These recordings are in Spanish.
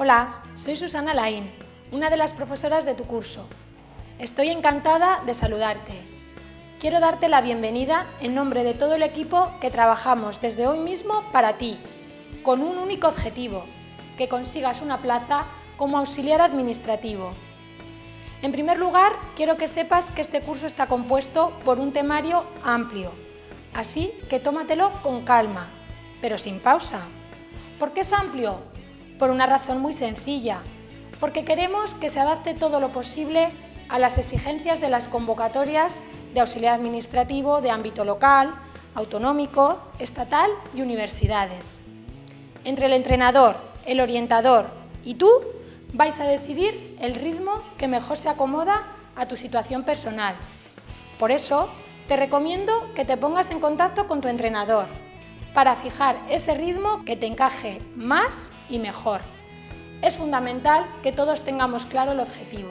Hola, soy Susana Laín, una de las profesoras de tu curso. Estoy encantada de saludarte. Quiero darte la bienvenida en nombre de todo el equipo que trabajamos desde hoy mismo para ti, con un único objetivo, que consigas una plaza como auxiliar administrativo. En primer lugar, quiero que sepas que este curso está compuesto por un temario amplio, así que tómatelo con calma, pero sin pausa. ¿Por qué es amplio? Por una razón muy sencilla, porque queremos que se adapte todo lo posible a las exigencias de las convocatorias de auxiliar administrativo de ámbito local, autonómico, estatal y universidades. Entre el entrenador, el orientador y tú vais a decidir el ritmo que mejor se acomoda a tu situación personal. Por eso, te recomiendo que te pongas en contacto con tu entrenador para fijar ese ritmo que te encaje más y mejor. Es fundamental que todos tengamos claro el objetivo.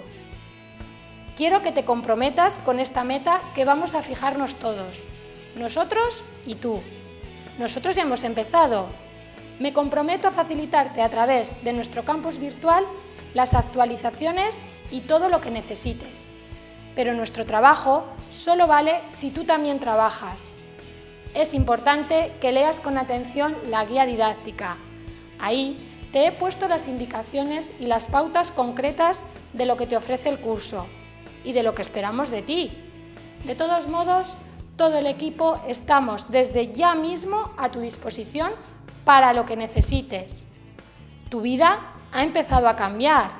Quiero que te comprometas con esta meta que vamos a fijarnos todos, nosotros y tú. Nosotros ya hemos empezado. Me comprometo a facilitarte a través de nuestro campus virtual las actualizaciones y todo lo que necesites. Pero nuestro trabajo solo vale si tú también trabajas. Es importante que leas con atención la guía didáctica. Ahí te he puesto las indicaciones y las pautas concretas de lo que te ofrece el curso y de lo que esperamos de ti. De todos modos, todo el equipo estamos desde ya mismo a tu disposición para lo que necesites. Tu vida ha empezado a cambiar.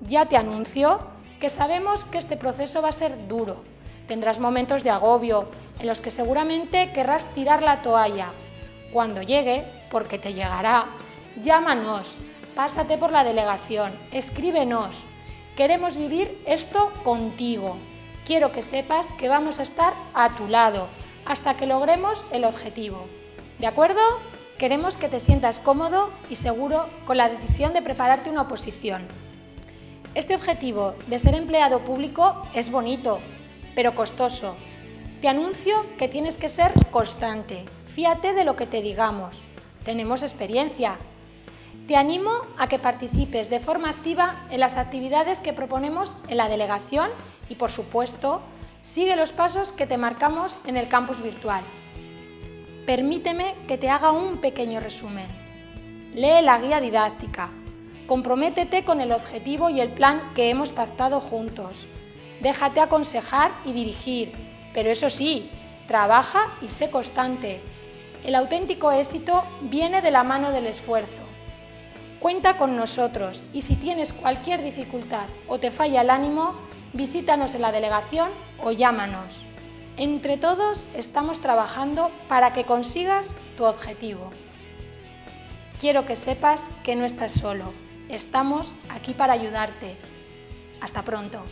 Ya te anuncio que sabemos que este proceso va a ser duro. Tendrás momentos de agobio en los que seguramente querrás tirar la toalla. Cuando llegue, porque te llegará, llámanos, pásate por la delegación, escríbenos. Queremos vivir esto contigo. Quiero que sepas que vamos a estar a tu lado hasta que logremos el objetivo. ¿De acuerdo? Queremos que te sientas cómodo y seguro con la decisión de prepararte una oposición. Este objetivo de ser empleado público es bonito, pero costoso. Te anuncio que tienes que ser constante. Fíate de lo que te digamos. Tenemos experiencia. Te animo a que participes de forma activa en las actividades que proponemos en la delegación y, por supuesto, sigue los pasos que te marcamos en el campus virtual. Permíteme que te haga un pequeño resumen. Lee la guía didáctica. Comprométete con el objetivo y el plan que hemos pactado juntos. Déjate aconsejar y dirigir, pero eso sí, trabaja y sé constante. El auténtico éxito viene de la mano del esfuerzo. Cuenta con nosotros y si tienes cualquier dificultad o te falla el ánimo, visítanos en la delegación o llámanos. Entre todos estamos trabajando para que consigas tu objetivo. Quiero que sepas que no estás solo. Estamos aquí para ayudarte. Hasta pronto.